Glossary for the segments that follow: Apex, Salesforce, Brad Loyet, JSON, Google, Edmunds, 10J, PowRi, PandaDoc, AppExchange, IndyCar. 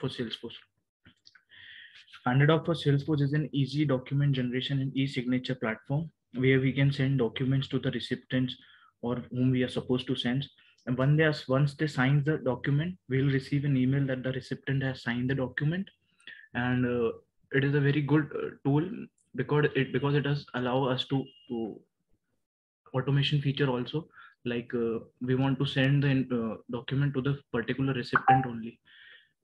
PandaDoc for Salesforce. PandaDoc for Salesforce is an easy document generation and e-signature platform where we can send documents to the recipients or whom we are supposed to send. And once they sign the document, we'll receive an email that the recipient has signed the document. And it is a very good tool because it does allow us to automation feature also. Like we want to send the document to the particular recipient only.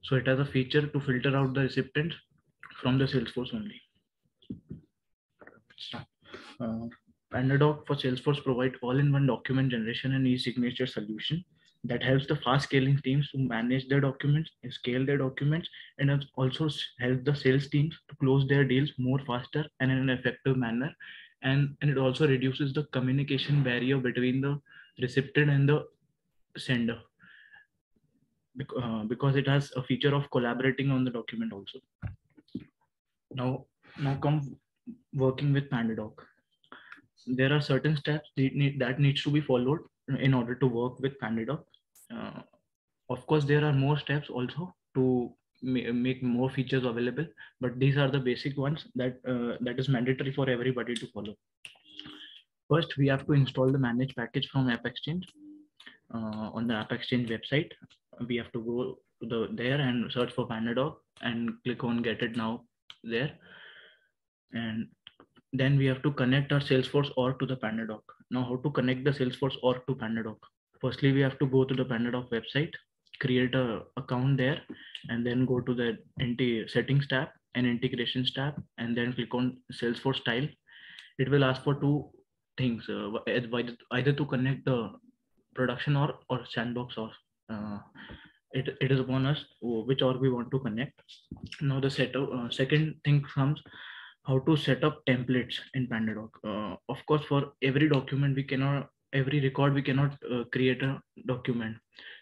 So it has a feature to filter out the recipient from the Salesforce only. PandaDoc for Salesforce provides all-in-one document generation and e-signature solution that helps the fast-scaling teams to manage their documents and scale their documents, and also helps the sales teams to close their deals more faster and in an effective manner. And it also reduces the communication barrier between the recipient and the sender because it has a feature of collaborating on the document also. Now come working with PandaDoc. There are certain steps that needs to be followed in order to work with PandaDoc. Of course, there are more steps also to make more features available, but these are the basic ones that is mandatory for everybody to follow. First, we have to install the managed package from AppExchange. On the AppExchange website, we have to go to there and search for PandaDoc and click on Get It Now there. And then we have to connect our Salesforce org to the PandaDoc. Now, how to connect the Salesforce org to PandaDoc? Firstly, we have to go to the PandaDoc website, create an account there, and then go to the Settings tab and Integrations tab, and then click on Salesforce Tile. It will ask for two things, either to connect the production org or sandbox org. It is upon us which org we want to connect. Now, the second thing comes, how to set up templates in PandaDoc. Of course, for every document, every record we cannot create a document.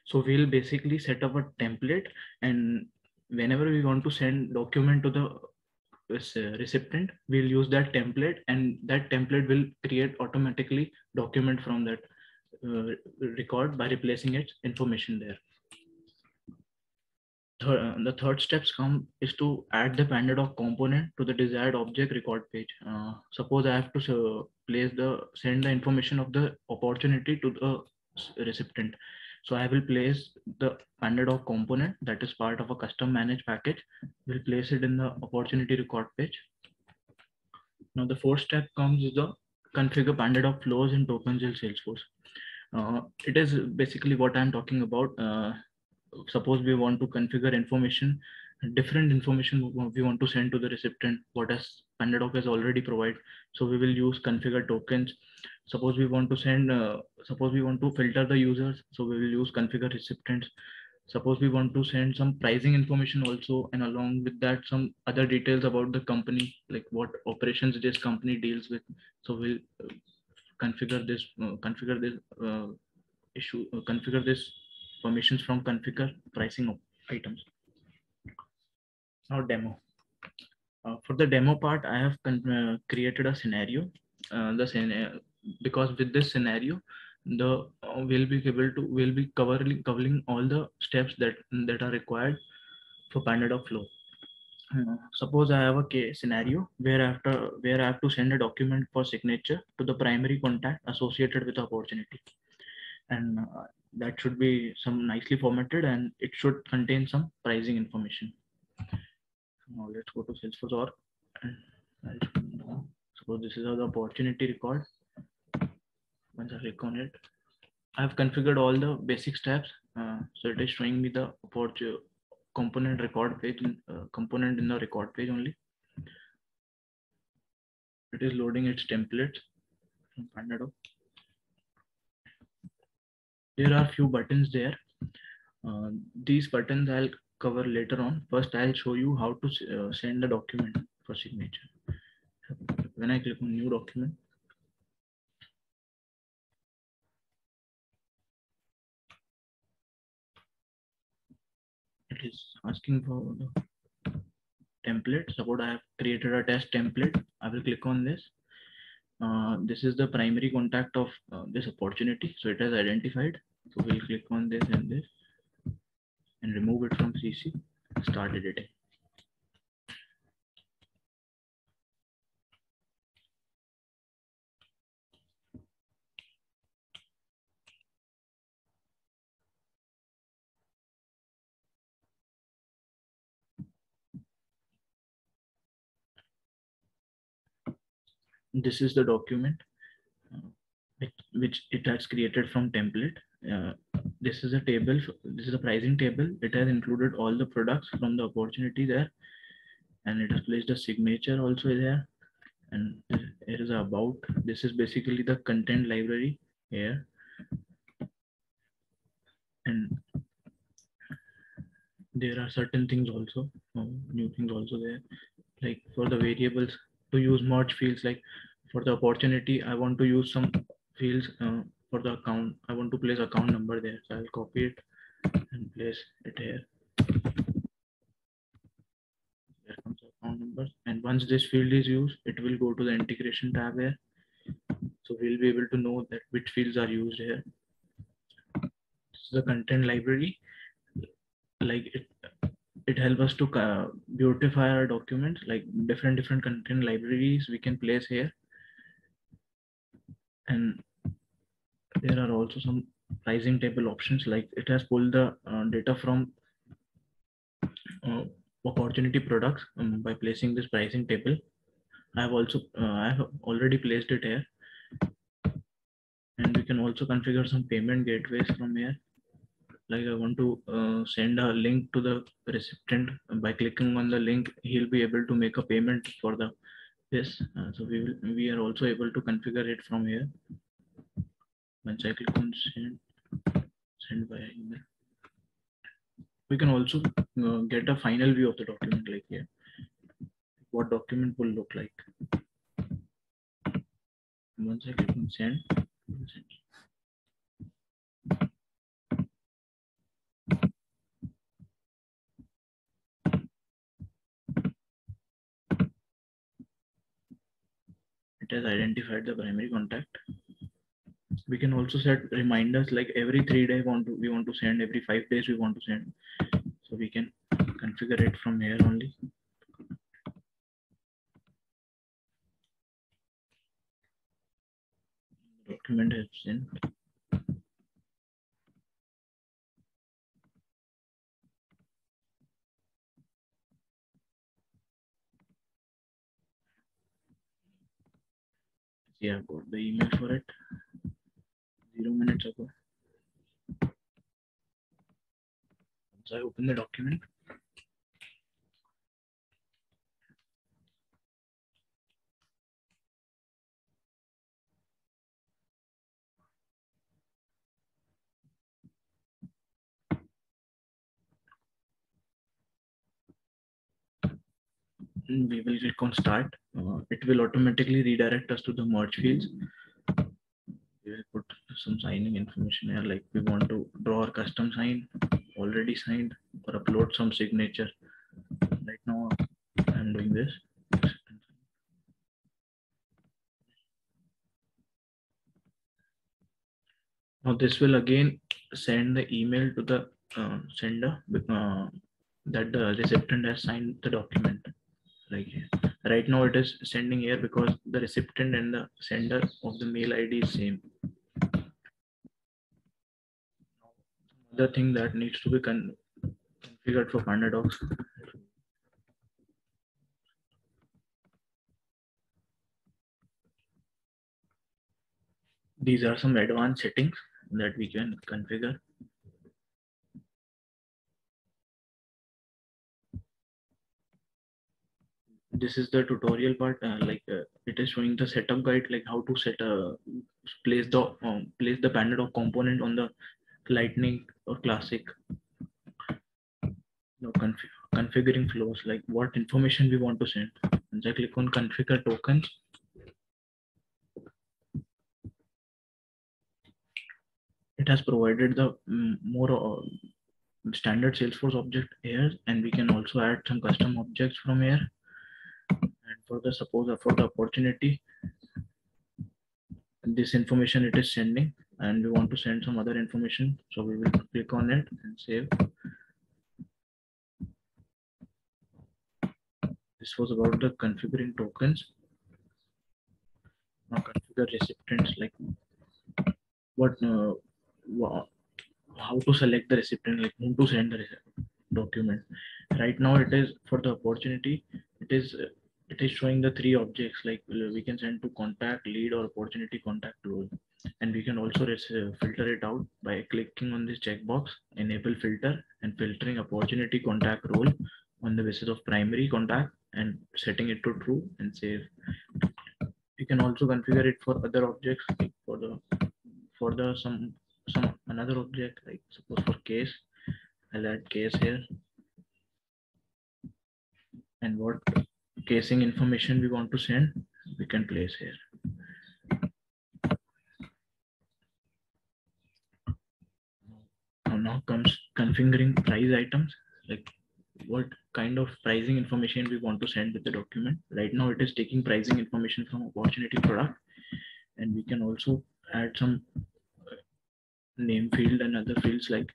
So we'll basically set up a template, and whenever we want to send document to the recipient, we'll use that template, and that template will create automatically document from that record by replacing its information there. The third steps is to add the PandaDoc component to the desired object record page. Suppose I have to send the information of the opportunity to the recipient. So I will place the PandaDoc component that is part of a custom managed package. We'll place it in the opportunity record page. Now the fourth step is the configure PandaDoc flows and tokens in Salesforce. It is basically what I'm talking about. Suppose we want to configure different information we want to send to the recipient, what PandaDoc has already provided. So we will use configure tokens. Suppose we want to filter the users, so we will use configure recipients. Suppose we want to send some pricing information also, and along with that some other details about the company, like what operations this company deals with. So we'll configure this permissions from configure pricing items. Now demo. For the demo part, I have created a scenario. Because with this scenario, we'll be covering all the steps that are required for PandaDoc flow. Suppose I have a case scenario where I have to send a document for signature to the primary contact associated with the opportunity, and that should be some nicely formatted, and it should contain some pricing information. Now let's go to Salesforce org. Suppose this is the opportunity record. Once I click on it, I have configured all the basic steps. So it is showing me the component in the record page only. It is loading its template from PandaDoc. There are few buttons there. These buttons I'll cover later on. First, I'll show you how to send the document for signature. When I click on new document, it is asking for the template. Suppose I have created a test template. I will click on this. This is the primary contact of this opportunity, so it has identified. So we'll click on this and remove it from CC. start editing. This is the document which it has created from template. This is a table, this is a pricing table. It has included all the products from the opportunity there, and it has placed a signature also there, and it is about. This is basically the content library here, and there are certain things also, new things also there, like for the variables to use merge fields, like for the opportunity I want to use some fields. For the account, I want to place account number there, so I'll copy it and place it here. There comes account number, and once this field is used, it will go to the integration tab here. So we'll be able to know that which fields are used here. This is the content library. Like it helps us to beautify our documents. Like different content libraries we can place here, and there are also some pricing table options, like it has pulled the data from opportunity products by placing this pricing table. I have already placed it here, and we can also configure some payment gateways from here. Like I want to send a link to the recipient. By clicking on the link, he'll be able to make a payment for the this. So we are also able to configure it from here. Once I click on send by email, we can also get a final view of the document, like here, what document will look like. And once I click on send, it has identified the primary contact. We can also set reminders, like every 3 days we want to send, every 5 days we want to send. So we can configure it from here only. Document has sent. See, I've got the email for it. 0 minutes ago. So I open the document. We will click on start. It will automatically redirect us to the merge fields. We will put some signing information here, like we want to draw our custom sign, already signed, or upload some signature. Right now I'm doing this. Now this will again send the email to the sender that the recipient has signed the document. Like right now it is sending here because the recipient and the sender of the mail ID is same. Another thing that needs to be configured for PandaDoc. These are some advanced settings that we can configure. This is the tutorial part. It is showing the setup guide, like how to set place the PandaDoc component on the Lightning or Classic. Now configuring flows, like what information we want to send. Once I click on configure tokens, it has provided the more standard Salesforce object here, and we can also add some custom objects from here. And for the opportunity, this information it is sending, and we want to send some other information, so we will click on it and save. This was about the configuring tokens. Now configure recipients, like what, how to select the recipient, like whom to send the document. Right now it is for the opportunity. It is showing the three objects, like we can send to contact, lead, or opportunity contact role. And we can also filter it out by clicking on this checkbox, enable filter, and filtering opportunity contact role on the basis of primary contact and setting it to true and save. You can also configure it for other objects, like for some another object, like suppose for case, I'll add case here, and what casing information we want to send, we can place here. Now comes configuring price items, like what kind of pricing information we want to send with the document. Right now it is taking pricing information from opportunity product, and we can also add some name field and other fields, like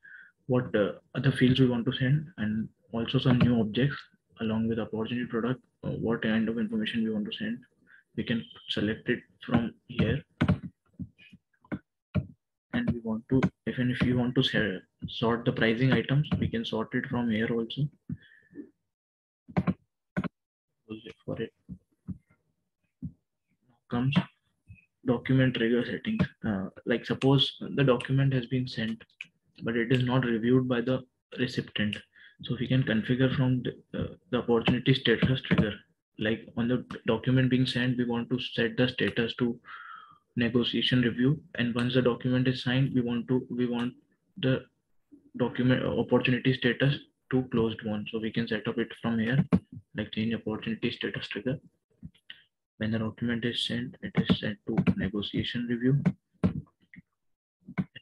what other fields we want to send, and also some new objects along with opportunity product, what kind of information we want to send. We can select it from here, and we want to, even if you want to sort the pricing items, we can sort it from here also. For it comes document trigger settings, like suppose the document has been sent, but it is not reviewed by the recipient. So we can configure from the opportunity status trigger, like on the document being sent, we want to set the status to negotiation review. And once the document is signed, we want the document opportunity status to closed one. So we can set up it from here, like change opportunity status trigger. When the document is sent, it is sent to negotiation review. And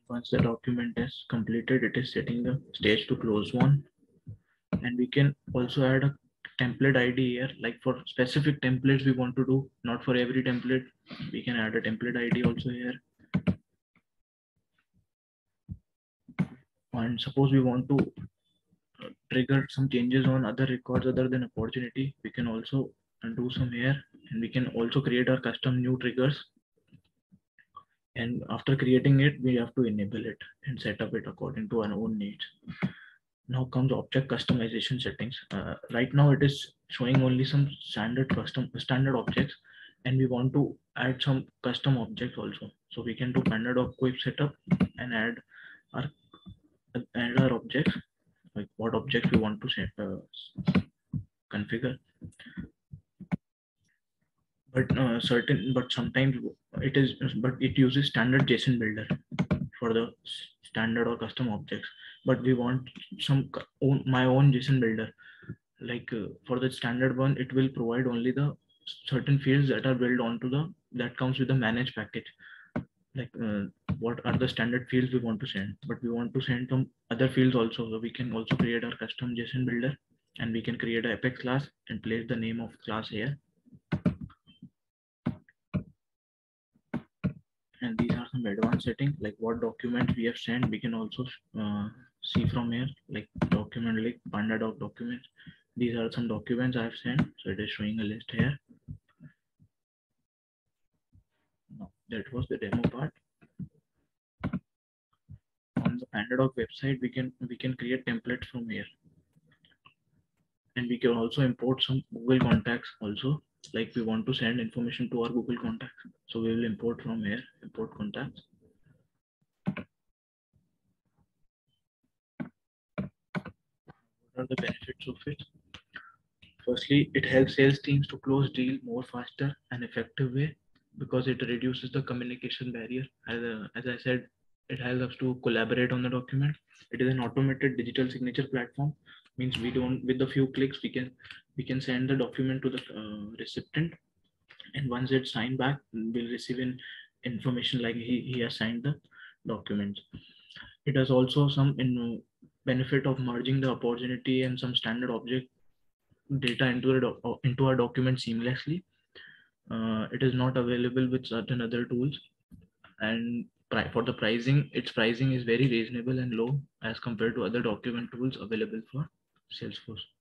once the document is completed, it is setting the stage to close one. And we can also add a template ID here, like for specific templates we want to do, not for every template. We can add a template ID also here. And suppose we want to trigger some changes on other records other than opportunity, we can also do some here. And we can also create our custom new triggers, and after creating it, we have to enable it and set up it according to our own needs. Now comes object customization settings. Right now it is showing only some standard objects, and we want to add some custom objects also. So we can do PandaDoc web setup and add our objects, like what objects we want to configure. But it uses standard JSON builder for the standard or custom objects, but we want some my own JSON builder. Like for the standard one, it will provide only the certain fields that are built onto the, that comes with the managed package. Like what are the standard fields we want to send, but we want to send some other fields also. So we can also create our custom JSON builder, and we can create an Apex class and place the name of class here. And these are some advanced settings, like what documents we have sent. We can also see from here, like document, like PandaDoc documents. These are some documents I have sent, so it is showing a list here. No, that was the demo part. On the PandaDoc website, we can create templates from here, and we can also import some Google contacts also. Like we want to send information to our Google contacts, so we will import from here, import contacts. What are the benefits of it? Firstly, it helps sales teams to close deals more faster and effective way, because it reduces the communication barrier. As I said, it helps us to collaborate on the document. It is an automated digital signature platform. Means we don't, with a few clicks, we can send the document to the recipient, and once it's signed back, we'll receive an information like he has signed the document. It has also some benefit of merging the opportunity and some standard object data into our document seamlessly. It is not available with certain other tools. And for the pricing, its pricing is very reasonable and low as compared to other document tools available for Salesforce.